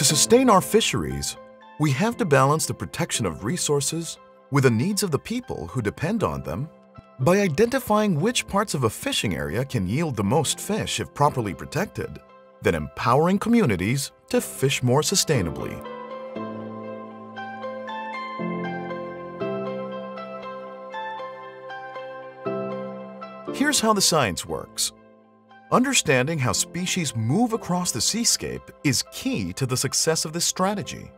To sustain our fisheries, we have to balance the protection of resources with the needs of the people who depend on them by identifying which parts of a fishing area can yield the most fish if properly protected, then empowering communities to fish more sustainably. Here's how the science works. Understanding how species move across the seascape is key to the success of this strategy.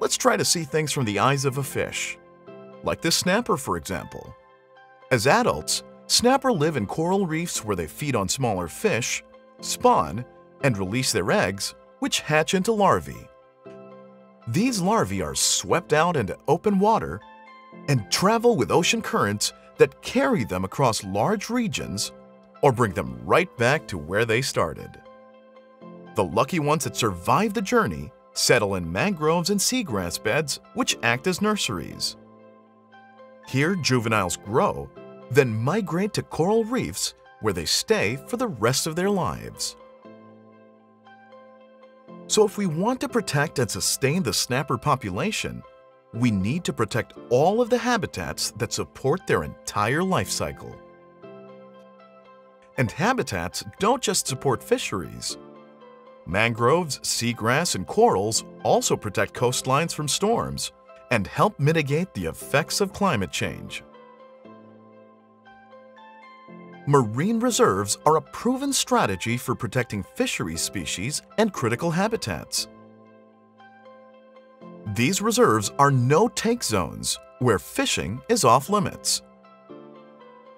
Let's try to see things from the eyes of a fish, like this snapper, for example. As adults, snapper live in coral reefs where they feed on smaller fish, spawn, and release their eggs, which hatch into larvae. These larvae are swept out into open water and travel with ocean currents that carry them across large regions or bring them right back to where they started. The lucky ones that survive the journey settle in mangroves and seagrass beds, which act as nurseries. Here, juveniles grow, then migrate to coral reefs where they stay for the rest of their lives. So if we want to protect and sustain the snapper population, we need to protect all of the habitats that support their entire life cycle. And habitats don't just support fisheries. Mangroves, seagrass, and corals also protect coastlines from storms and help mitigate the effects of climate change. Marine reserves are a proven strategy for protecting fishery species and critical habitats. These reserves are no-take zones where fishing is off-limits.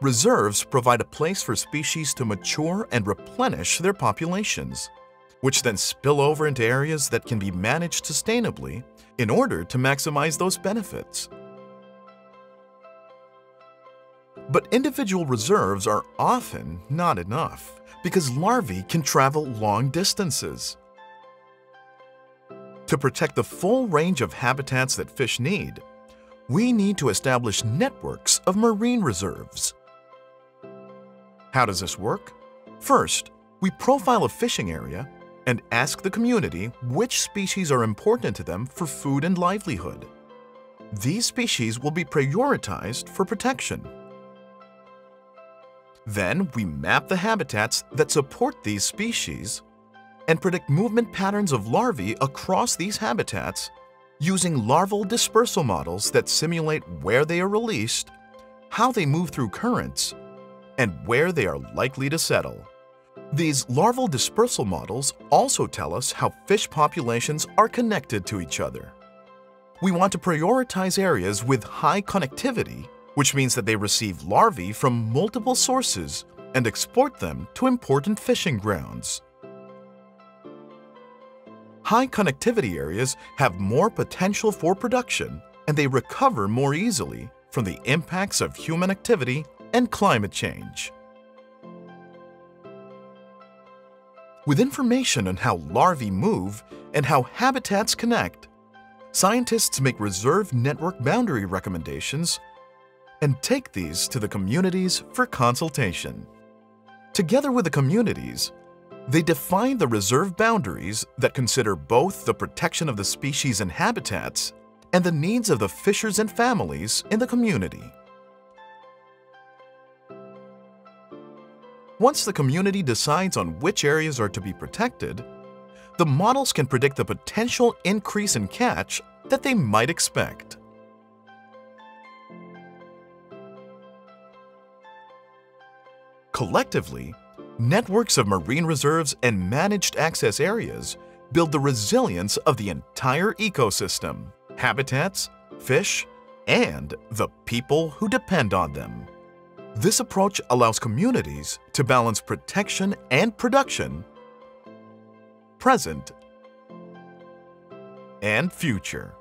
Reserves provide a place for species to mature and replenish their populations, which then spill over into areas that can be managed sustainably in order to maximize those benefits. But individual reserves are often not enough because larvae can travel long distances. To protect the full range of habitats that fish need, we need to establish networks of marine reserves. How does this work? First, we profile a fishing area and ask the community which species are important to them for food and livelihood. These species will be prioritized for protection. Then we map the habitats that support these species and predict movement patterns of larvae across these habitats using larval dispersal models that simulate where they are released, how they move through currents, and where they are likely to settle. These larval dispersal models also tell us how fish populations are connected to each other. We want to prioritize areas with high connectivity, which means that they receive larvae from multiple sources and export them to important fishing grounds. High connectivity areas have more potential for production, and they recover more easily from the impacts of human activity and climate change. With information on how larvae move and how habitats connect, scientists make reserve network boundary recommendations and take these to the communities for consultation. Together with the communities, they define the reserve boundaries that consider both the protection of the species and habitats and the needs of the fishers and families in the community. Once the community decides on which areas are to be protected, the models can predict the potential increase in catch that they might expect. Collectively, networks of marine reserves and managed access areas build the resilience of the entire ecosystem, habitats, fish, and the people who depend on them. This approach allows communities to balance protection and production, present and future.